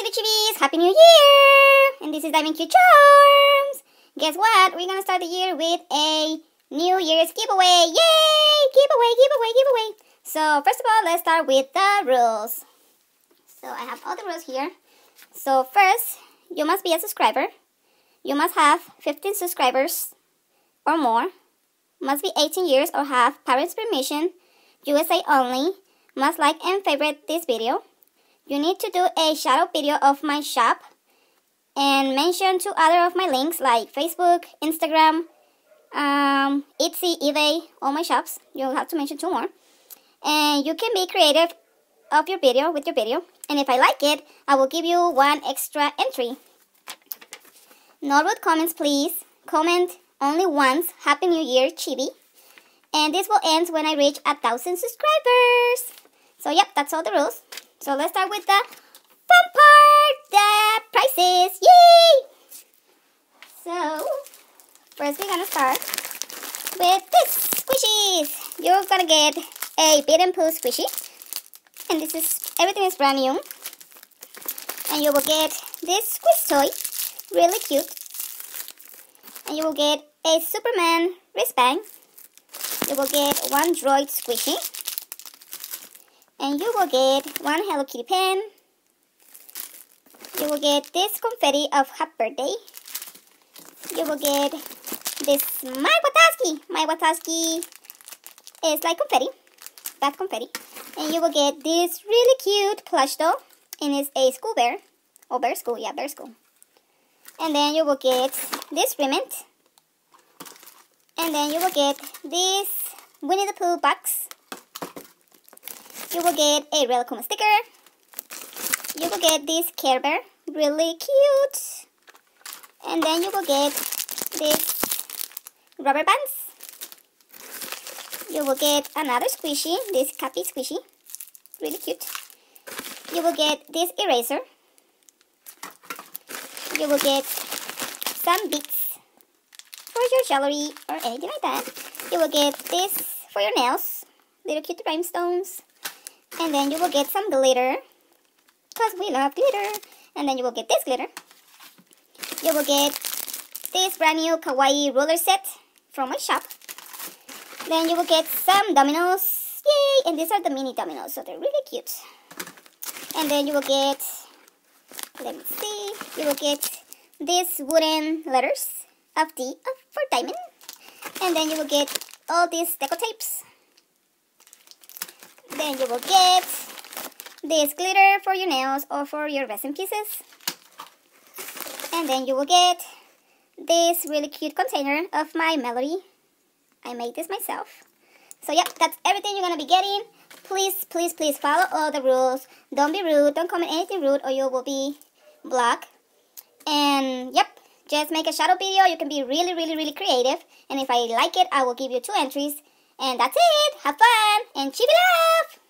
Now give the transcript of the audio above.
Hello Chibies! Happy New Year! And this is Diamond Cute Charms! Guess what? We're gonna start the year with a New Year's giveaway! Yay! Giveaway, giveaway, giveaway! So first of all, let's start with the rules. So I have all the rules here. So first, you must be a subscriber. You must have 15 subscribers or more. Must be 18 years or have parents' permission. USA only. Must like and favorite this video. You need to do a shout-out video of my shop and mention 2 other of my links like Facebook, Instagram, Etsy, eBay, all my shops. You'll have to mention 2 more. And you can be creative of your video with your video. And if I like it, I will give you 1 extra entry. No rude comments, please. Comment only once. Happy New Year, Chibi. And this will end when I reach 1,000 subscribers. So yep, that's all the rules. So let's start with the fun part, the prices. Yay! So first we're gonna start with this squishies. You're gonna get a Bit and Poo squishy, and this is everything is brand new. And you will get this squish toy, really cute. And you will get a Superman wristband. You will get 1 droid squishy. And you will get 1 Hello Kitty pen. You will get this confetti of Happy Birthday. You will get this My Wataski. My Wataski is like confetti, bath confetti. And you will get this really cute plush doll. And it's a school bear. Oh, bear school. Yeah, bear school. And then you will get this ribbant. And then you will get this Winnie the Pooh box. You will get a Relicom sticker. You will get this Care Bear, really cute. And then you will get this rubber bands. You will get another squishy, this Cappy squishy, really cute. You will get this eraser. You will get some beads for your jewelry or anything like that. You will get this for your nails, little cute rhinestones. And then you will get some glitter, because we love glitter. And then you will get this glitter. You will get this brand new kawaii ruler set from my shop. Then you will get some dominoes. Yay! And these are the mini dominoes, so they're really cute. And then you will get, let me see, you will get these wooden letters of D for Diamond. And then you will get all these deco tapes. Then you will get this glitter for your nails or for your resin pieces. And then you will get this really cute container of My Melody. I made this myself. So yeah, that's everything you're going to be getting. Please, please, please follow all the rules. Don't be rude. Don't comment anything rude or you will be blocked. And yep, just make a shadow video. You can be really, really, really creative. And if I like it, I will give you 2 entries. And that's it. Have fun and chibi love.